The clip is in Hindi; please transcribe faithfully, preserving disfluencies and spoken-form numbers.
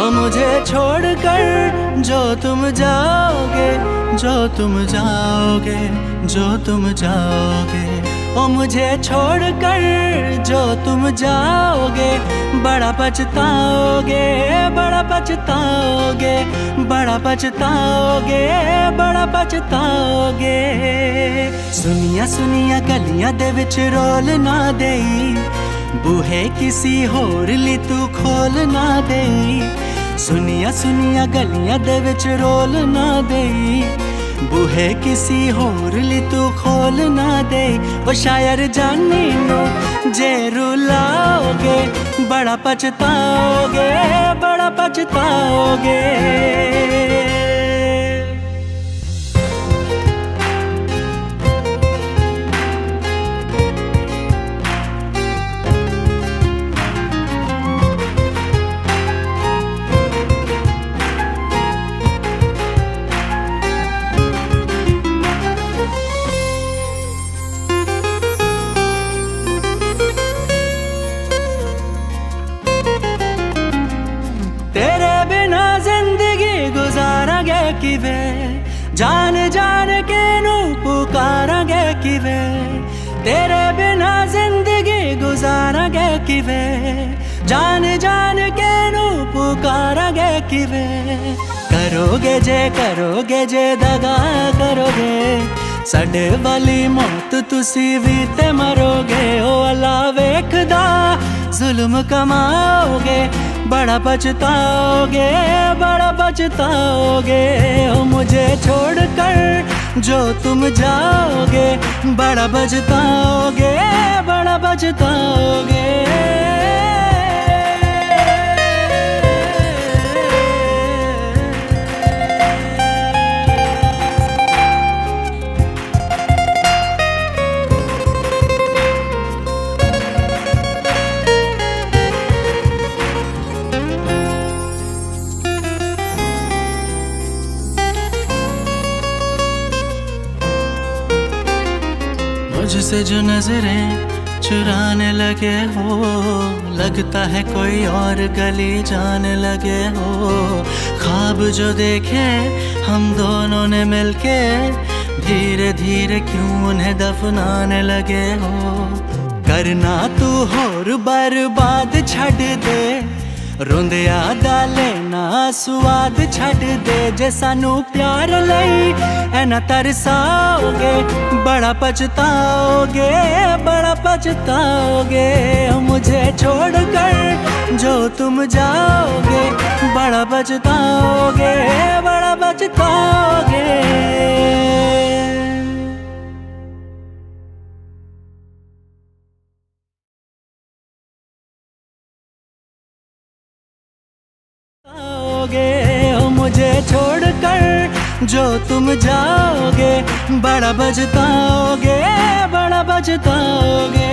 और मुझे छोड़कर जो तुम जाओगे, जो तुम जाओगे, जो तुम जाओगे, और मुझे छोड़कर जो तुम जाओगे, बड़ा पछताओगे, बड़ा पछताओगे, बड़ा पछताओगे, बड़ा पछताओगे। सुनिया सुनिया गलियां दे विच रोल ना देई, बूहे किसी होर ली तू खोल ना देई। सुनिया सुनिया गलियां दे विच रोल ना देई, बूहे किसी होर ली तू खोल ना देई। वो शायर जानी नो जे रुलाओगे, बड़ा पछताओगे, बड़ा पछताओगे। कि वे जान जान के नू पुकारा गे, कि वे तेरे बिना जिंदगी गुजारा गे, कि वे जान जान के नू पुकारा गे, कि वे करोगे जे करोगे जे दगा करोगे, साडे वाली मौत तुसी भी ते मरोगे। ओ अल्लाह वेखदा जुल्म कमाओगे, बड़ा पछताओगे, बड़ा पछताओगे। ओ मुझे छोड़कर जो तुम जाओगे, बड़ा पछताओगे, बड़ा पछताओगे। मुझसे जो नजरें चुराने लगे हो, लगता है कोई और गली जाने लगे हो। ख्वाब जो देखे हम दोनों ने मिलके, धीरे धीरे क्यों उन्हें दफनाने लगे हो। करना तू होर बर्बाद छड़ दे, रोंदिया दा लेना स्वाद छड़ दे। जे सानू प्यार लई ऐना तरसाओगे, बड़ा पछताओगे, बड़ा पछताओगे। मुझे छोड़कर जो तुम जाओगे, बड़ा पछताओगे, बड़ा पछताओगे। मुझे छोड़कर जो तुम जाओगे, बड़ा पछताओगे, बड़ा पछताओगे।